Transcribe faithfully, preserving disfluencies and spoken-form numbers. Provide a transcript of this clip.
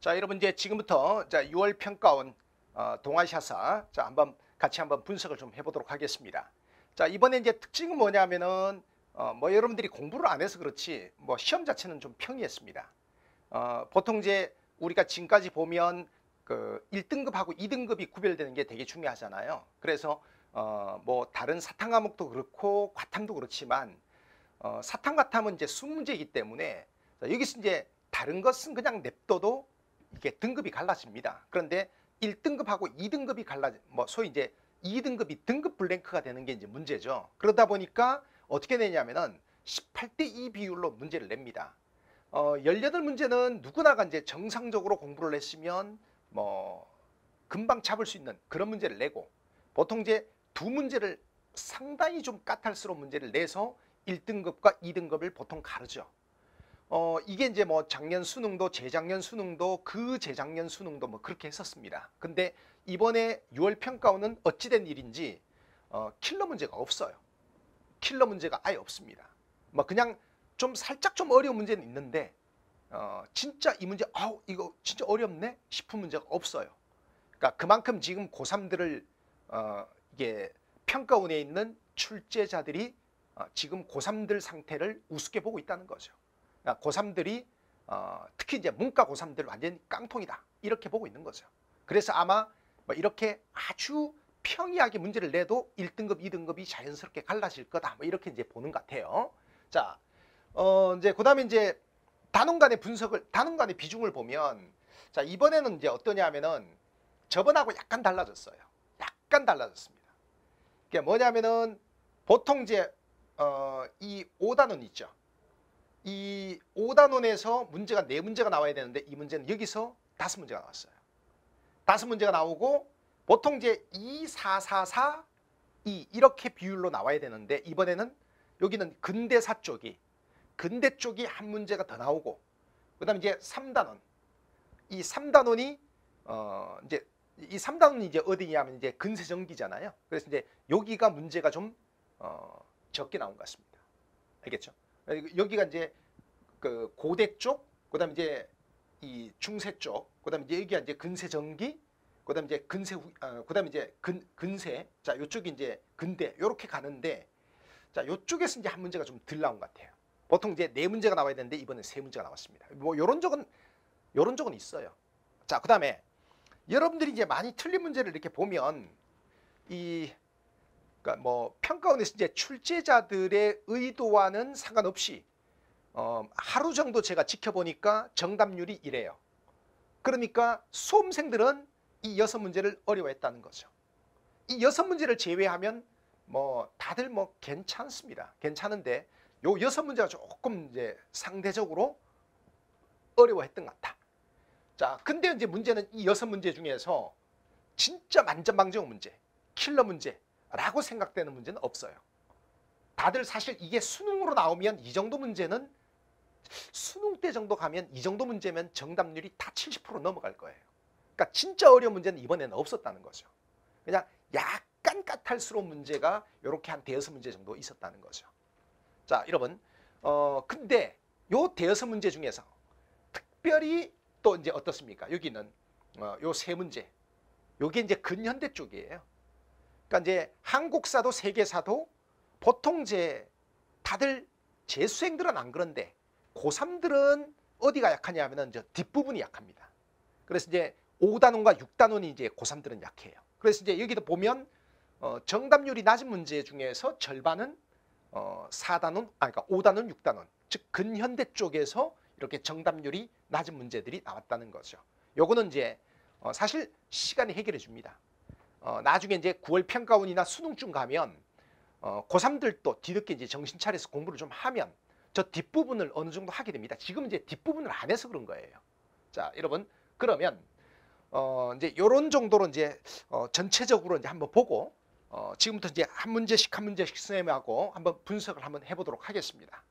자, 여러분 이제 지금부터 자, 유월 평가원 어, 동아시아사 자, 한번 같이 한번 분석을 좀 해보도록 하겠습니다. 자, 이번에 이제 특징은 뭐냐면은 어, 뭐 여러분들이 공부를 안 해서 그렇지 뭐 시험 자체는 좀 평이했습니다. 어, 보통 이제 우리가 지금까지 보면 그 일 등급하고 이 등급이 구별되는 게 되게 중요하잖아요. 그래서 어, 뭐 다른 사탐 과목도 그렇고 과탐도 그렇지만 어, 사탐 과탐은 이제 수문제이기 때문에 자, 여기서 이제 다른 것은 그냥 냅둬도 이게 등급이 갈라집니다. 그런데 일 등급하고 이 등급이 갈라, 뭐 소위 이제 이 등급이 등급 블랭크가 되는 게 이제 문제죠. 그러다 보니까 어떻게 되냐면은 십팔 대 이 비율로 문제를 냅니다. 어, 십팔 문제는 누구나가 이제 정상적으로 공부를 했으면 뭐 금방 잡을 수 있는 그런 문제를 내고, 보통 이제 두 문제를 상당히 좀 까탈스러운 문제를 내서 일 등급과 이 등급을 보통 가르죠. 어, 이게 이제 뭐 작년 수능도 재작년 수능도 그 재작년 수능도 뭐 그렇게 했었습니다. 근데 이번에 유월 평가원은 어찌된 일인지 어, 킬러 문제가 없어요. 킬러 문제가 아예 없습니다. 뭐 그냥 좀 살짝 좀 어려운 문제는 있는데 어, 진짜 이 문제 아우 이거 진짜 어렵네 싶은 문제가 없어요. 그러니까 그만큼 지금 고삼들을 어, 이게 평가원에 있는 출제자들이 어, 지금 고삼들 상태를 우습게 보고 있다는 거죠. 고삼들이 어, 특히 이제 문과 고삼들 완전히 깡통이다 이렇게 보고 있는 거죠. 그래서 아마 뭐 이렇게 아주 평이하게 문제를 내도 일 등급, 이 등급이 자연스럽게 갈라질 거다 뭐 이렇게 이제 보는 것 같아요. 자, 어, 이제 그다음에 이제 단원간의 분석을 단원간의 비중을 보면 자, 이번에는 이제 어떠냐면은 저번하고 약간 달라졌어요. 약간 달라졌습니다. 그게 뭐냐면은 보통 이제 어, 이 오 단원 있죠. 이 오 단원에서 문제가 네 문제가 나와야 되는데 이 문제는 여기서 다섯 문제가 나왔어요. 다섯 문제가 나오고 보통 이제 이, 사, 사, 사, 이 이렇게 비율로 나와야 되는데 이번에는 여기는 근대사 쪽이 근대 쪽이 한 문제가 더 나오고 그 다음에 이제 삼 단원 이 삼 단원이 어 이제 이 삼 단원이 이제 어디냐면 이제 근세전기잖아요. 그래서 이제 여기가 문제가 좀 어 적게 나온 것 같습니다. 알겠죠? 여기가 이제 그 고대 쪽, 그다음 이제 이 중세 쪽, 그다음 이제 여기가 이제 근세 전기, 그다음 이제 근세, 어, 그다음 이제 근 근세, 자 요쪽이 이제 근대 이렇게 가는데, 자 요쪽에서 이제 한 문제가 좀 덜 나온 것 같아요. 보통 이제 네 문제가 나와야 되는데 이번에 세 문제가 나왔습니다. 뭐 이런 적은 이런 적은 있어요. 자 그다음에 여러분들이 이제 많이 틀린 문제를 이렇게 보면 이 그러니까 뭐 평가원에서 이제 출제자들의 의도와는 상관없이 어, 하루 정도 제가 지켜보니까 정답률이 이래요. 그러니까 수험생들은 이 여섯 문제를 어려워했다는 거죠. 이 여섯 문제를 제외하면 뭐 다들 뭐 괜찮습니다. 괜찮은데 요 여섯 문제가 조금 이제 상대적으로 어려워했던 것 같아. 자, 근데 이제 문제는 이 여섯 문제 중에서 진짜 만점방정 문제, 킬러 문제 라고 생각되는 문제는 없어요. 다들 사실 이게 수능으로 나오면 이 정도 문제는 수능 때 정도 가면 이 정도 문제면 정답률이 다 칠십 퍼센트 넘어갈 거예요. 그러니까 진짜 어려운 문제는 이번에는 없었다는 거죠. 그냥 약간 까탈스러운 문제가 이렇게 한 대여섯 문제 정도 있었다는 거죠. 자, 여러분, 어 근데 요 대여섯 문제 중에서 특별히 또 이제 어떻습니까? 여기는 어, 요 세 문제, 요게 이제 근현대 쪽이에요. 그러니까 이제 한국사도 세계사도 보통 제 다들 재수생들은 안 그런데 고삼들은 어디가 약하냐 하면은 저 뒷부분이 약합니다. 그래서 이제 오 단원과 육 단원이 이제 고삼들은 약해요. 그래서 이제 여기도 보면 어 정답률이 낮은 문제 중에서 절반은 어 사 단원, 아 그러니까 오 단원, 육 단원. 즉 근현대 쪽에서 이렇게 정답률이 낮은 문제들이 나왔다는 거죠. 요거는 이제 어 사실 시간이 해결해 줍니다. 어, 나중에 이제 구월 평가원이나 수능쯤 가면 어, 고삼들도 뒤늦게 이제 정신 차려서 공부를 좀 하면 저 뒷부분을 어느 정도 하게 됩니다. 지금 이제 뒷부분을 안 해서 그런 거예요. 자, 여러분 그러면 어, 이제 이런 정도로 이제 어, 전체적으로 이제 한번 보고 어, 지금부터 이제 한 문제씩 한 문제씩 선생님하고 한번 분석을 한번 해보도록 하겠습니다.